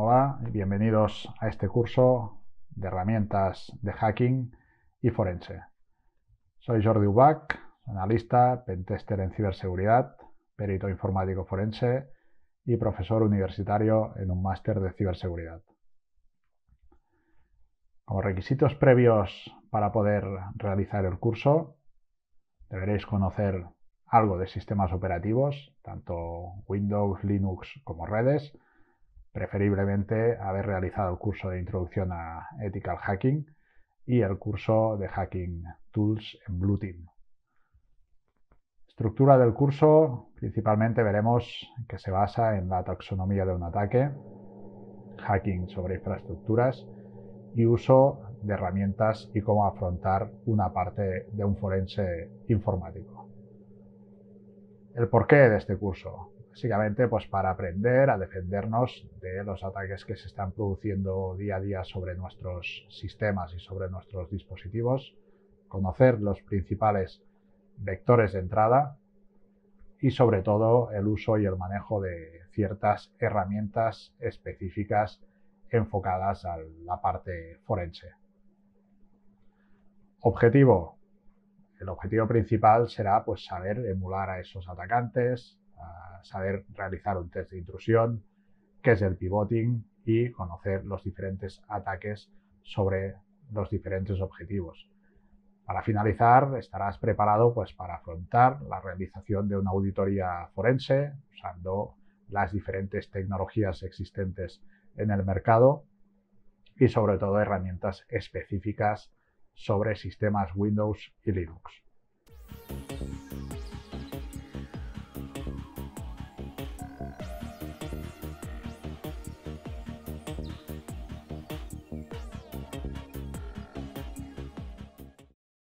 Hola y bienvenidos a este curso de herramientas de hacking y forense. Soy Jordi Ubach, analista, pentester en ciberseguridad, perito informático forense y profesor universitario en un máster de ciberseguridad. Como requisitos previos para poder realizar el curso, deberéis conocer algo de sistemas operativos, tanto Windows, Linux como redes, preferiblemente haber realizado el curso de introducción a Ethical Hacking y el curso de Hacking Tools en Blue Team. Estructura del curso, principalmente veremos que se basa en la taxonomía de un ataque, hacking sobre infraestructuras y uso de herramientas y cómo afrontar una parte de un forense informático. El porqué de este curso. Básicamente, pues para aprender a defendernos de los ataques que se están produciendo día a día sobre nuestros sistemas y sobre nuestros dispositivos, conocer los principales vectores de entrada y sobre todo el uso y el manejo de ciertas herramientas específicas enfocadas a la parte forense. Objetivo. El objetivo principal será pues saber emular a esos atacantes, saber realizar un test de intrusión, qué es el pivoting y conocer los diferentes ataques sobre los diferentes objetivos. Para finalizar, estarás preparado pues para afrontar la realización de una auditoría forense usando las diferentes tecnologías existentes en el mercado y sobre todo herramientas específicas sobre sistemas Windows y Linux.